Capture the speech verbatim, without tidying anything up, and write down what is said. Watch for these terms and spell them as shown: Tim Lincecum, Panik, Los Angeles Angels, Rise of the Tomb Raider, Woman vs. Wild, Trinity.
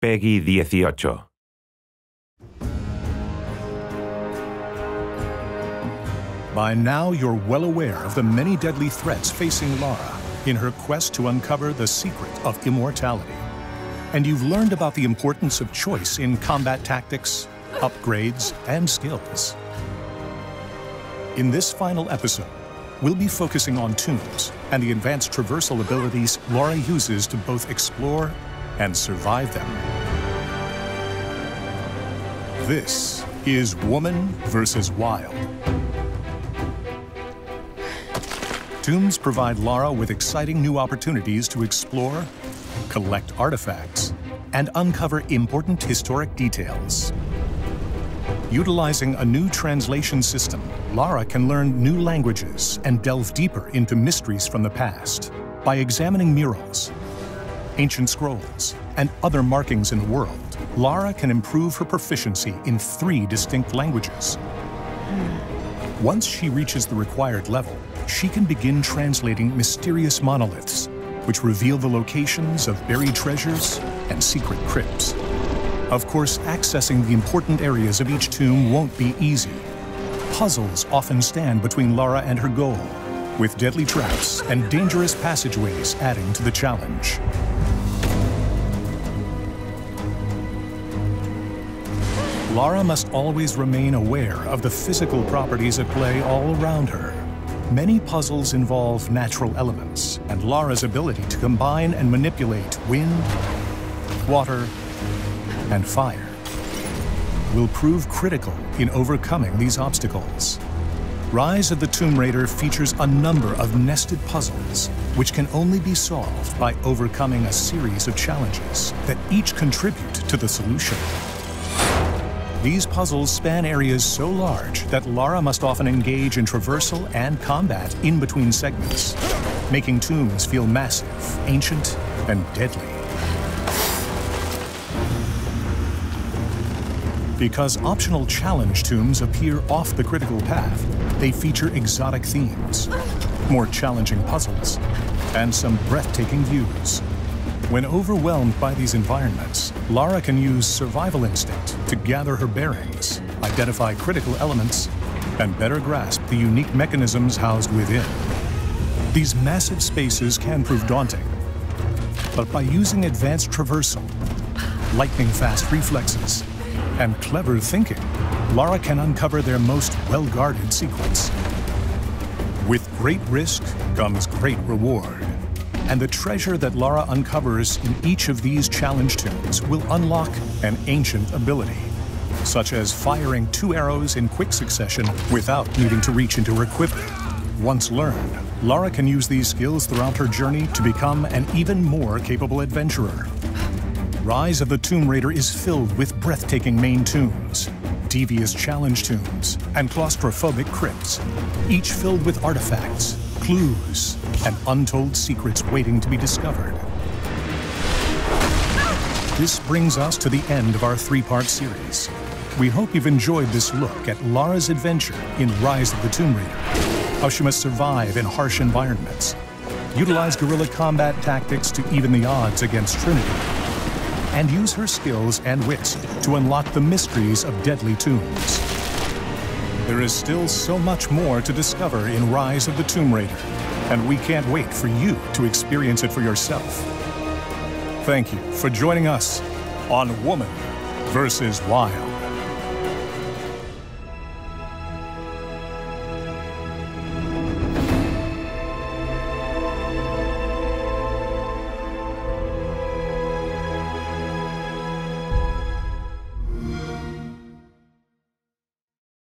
Peggy dieciocho. By now, you're well aware of the many deadly threats facing Lara in her quest to uncover the secret of immortality. And you've learned about the importance of choice in combat tactics, upgrades, and skills. In this final episode, we'll be focusing on tombs and the advanced traversal abilities Lara uses to both explore and survive them. This is Woman versus. Wild. Tombs provide Lara with exciting new opportunities to explore, collect artifacts, and uncover important historic details. Utilizing a new translation system, Lara can learn new languages and delve deeper into mysteries from the past by examining murals, ancient scrolls, and other markings in the world. Lara can improve her proficiency in three distinct languages. Once she reaches the required level, she can begin translating mysterious monoliths, which reveal the locations of buried treasures and secret crypts. Of course, accessing the important areas of each tomb won't be easy. Puzzles often stand between Lara and her goal, with deadly traps and dangerous passageways adding to the challenge. Lara must always remain aware of the physical properties at play all around her. Many puzzles involve natural elements, and Lara's ability to combine and manipulate wind, water, and fire will prove critical in overcoming these obstacles. Rise of the Tomb Raider features a number of nested puzzles, which can only be solved by overcoming a series of challenges that each contribute to the solution. These puzzles span areas so large that Lara must often engage in traversal and combat in between segments, making tombs feel massive, ancient, and deadly. Because optional challenge tombs appear off the critical path, they feature exotic themes, more challenging puzzles, and some breathtaking views. When overwhelmed by these environments, Lara can use survival instinct to gather her bearings, identify critical elements, and better grasp the unique mechanisms housed within. These massive spaces can prove daunting, but by using advanced traversal, lightning-fast reflexes, and clever thinking, Lara can uncover their most well-guarded secrets. With great risk comes great reward, and the treasure that Lara uncovers in each of these challenge tombs will unlock an ancient ability, such as firing two arrows in quick succession without needing to reach into her quiver. Once learned, Lara can use these skills throughout her journey to become an even more capable adventurer. Rise of the Tomb Raider is filled with breathtaking main tombs, devious challenge tombs, and claustrophobic crypts, each filled with artifacts, clues, and untold secrets waiting to be discovered. This brings us to the end of our three-part series. We hope you've enjoyed this look at Lara's adventure in Rise of the Tomb Raider, how she must survive in harsh environments, utilize guerrilla combat tactics to even the odds against Trinity, and use her skills and wits to unlock the mysteries of deadly tombs. There is still so much more to discover in Rise of the Tomb Raider, and we can't wait for you to experience it for yourself. Thank you for joining us on Woman versus. Wild.